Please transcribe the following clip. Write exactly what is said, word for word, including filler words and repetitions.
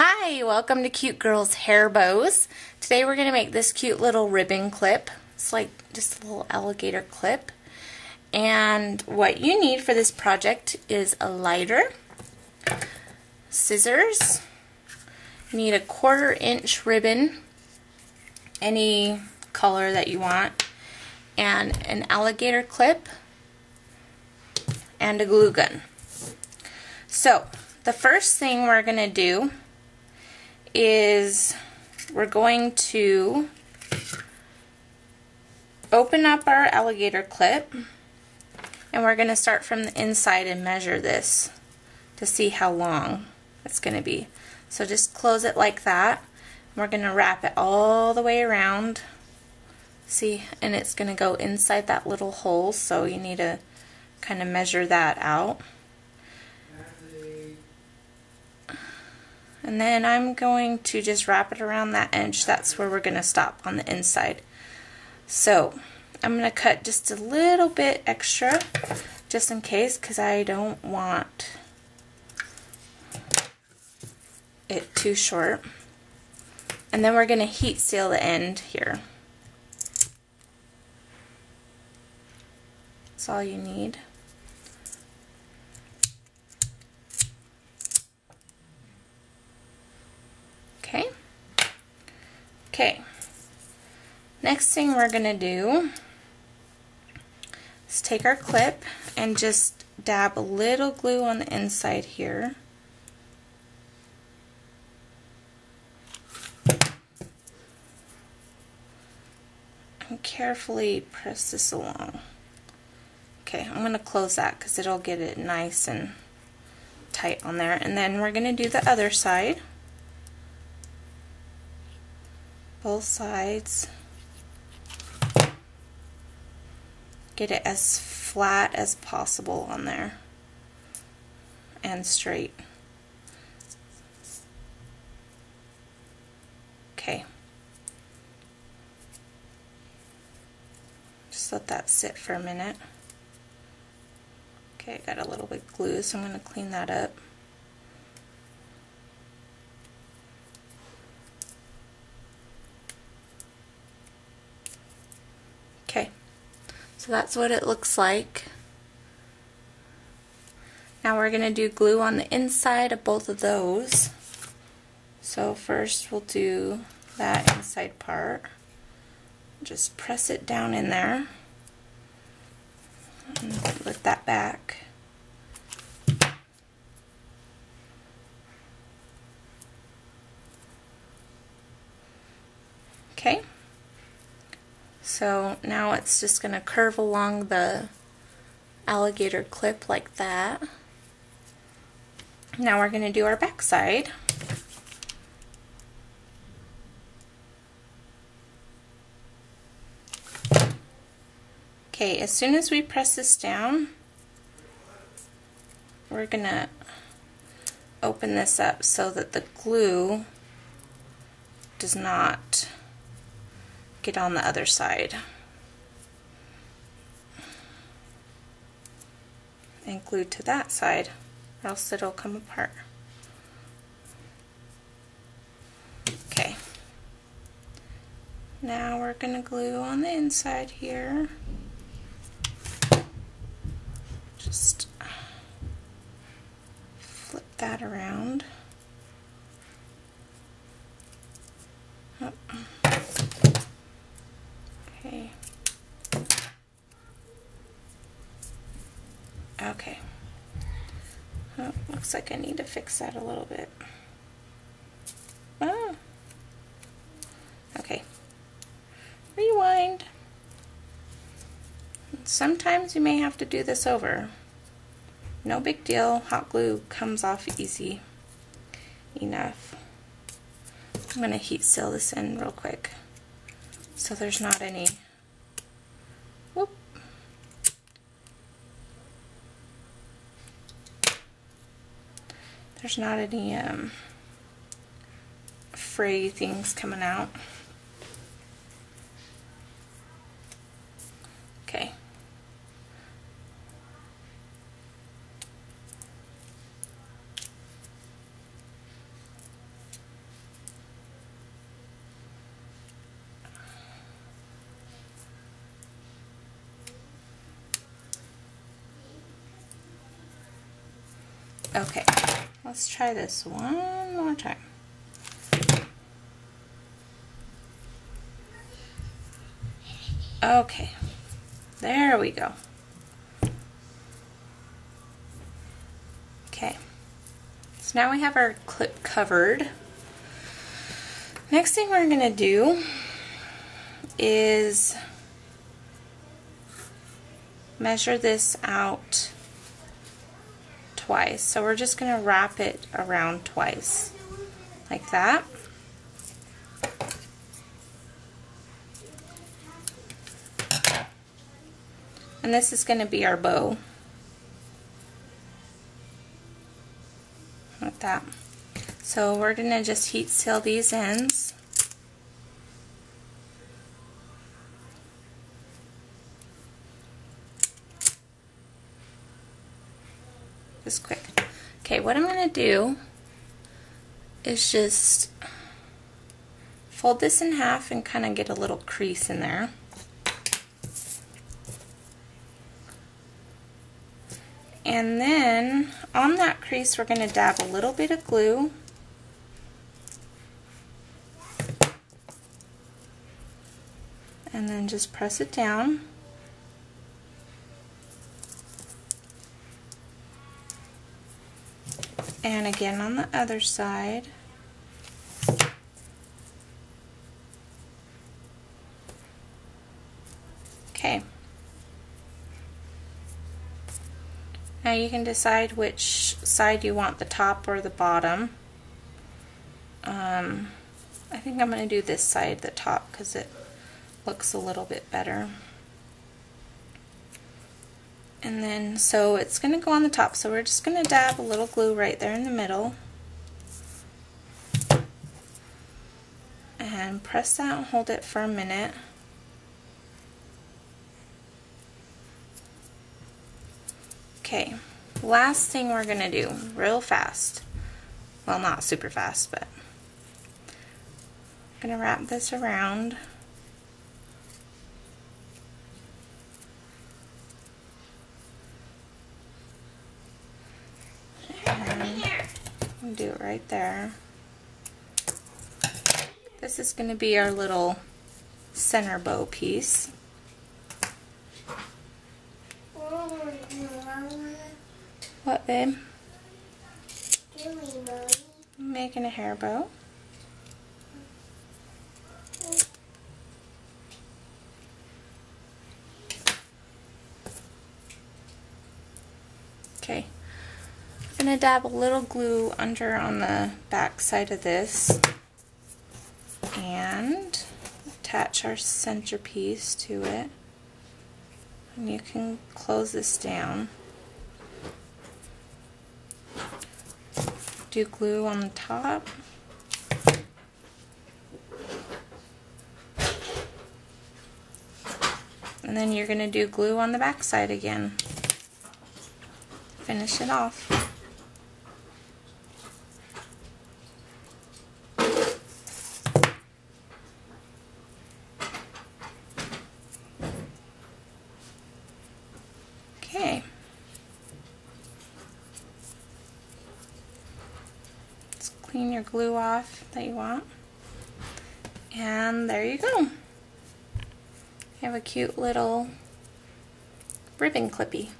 Hi, welcome to Cute Girls Hair Bows. Today we're going to make this cute little ribbon clip. It's like just a little alligator clip. And what you need for this project is a lighter, scissors, you need a quarter inch ribbon, any color that you want, and an alligator clip, and a glue gun. So, the first thing we're going to do is we're going to open up our alligator clip and we're going to start from the inside and measure this to see how long it's going to be. So just close it like that. We're going to wrap it all the way around. See, and it's going to go inside that little hole, so you need to kind of measure that out. And then I'm going to just wrap it around that edge. That's where we're going to stop, on the inside. So I'm going to cut just a little bit extra just in case, because I don't want it too short. And then we're going to heat seal the end here. That's all you need. Okay. Okay. Next thing we're going to do is take our clip and just dab a little glue on the inside here. And carefully press this along. Okay, I'm going to close that because it'll get it nice and tight on there. And then we're going to do the other side. Both sides. Get it as flat as possible on there and straight. Okay. Just let that sit for a minute. Okay, I got a little bit of glue, so I'm going to clean that up. So that's what it looks like. Now we're going to do glue on the inside of both of those. So first we'll do that inside part. Just press it down in there. And lift that back. Okay. So now it's just going to curve along the alligator clip like that. Now we're going to do our back side. Okay, as soon as we press this down, we're going to open this up so that the glue does not get on the other side, and glue to that side, or else it'll come apart. Okay, now we're going to glue on the inside here. Just flip that around. Oh. Okay. Okay. Oh, looks like I need to fix that a little bit. Ah. Okay. Rewind. Sometimes you may have to do this over. No big deal. Hot glue comes off easy enough. I'm going to heat seal this in real quick. So there's not any, whoop. There's not any um, fray things coming out. Okay. Okay, let's try this one more time. Okay, there we go. Okay, so now we have our clip covered. Next thing we're going to do is measure this out twice. So we're just going to wrap it around twice, like that. And this is going to be our bow, like that. So we're going to just heat seal these ends. Just quick. Okay, what I'm going to do is just fold this in half and kind of get a little crease in there. And then on that crease we're going to dab a little bit of glue. And then just press it down. And again on the other side. Okay. Now you can decide which side you want, the top or the bottom. Um, I think I'm going to do this side, the top, because it looks a little bit better. And then, so it's going to go on the top, so we're just going to dab a little glue right there in the middle. And press that and hold it for a minute. Okay, last thing we're going to do, real fast. Well, not super fast, but I'm going to wrap this around. Do it right there. This is going to be our little center bow piece. What, babe? I'm making a hair bow. Okay. I'm going to dab a little glue under on the back side of this and attach our centerpiece to it. And you can close this down. Do glue on the top. And then you're going to do glue on the back side again. Finish it off. Clean your glue off that you want. And there you go. You have a cute little ribbon clippy.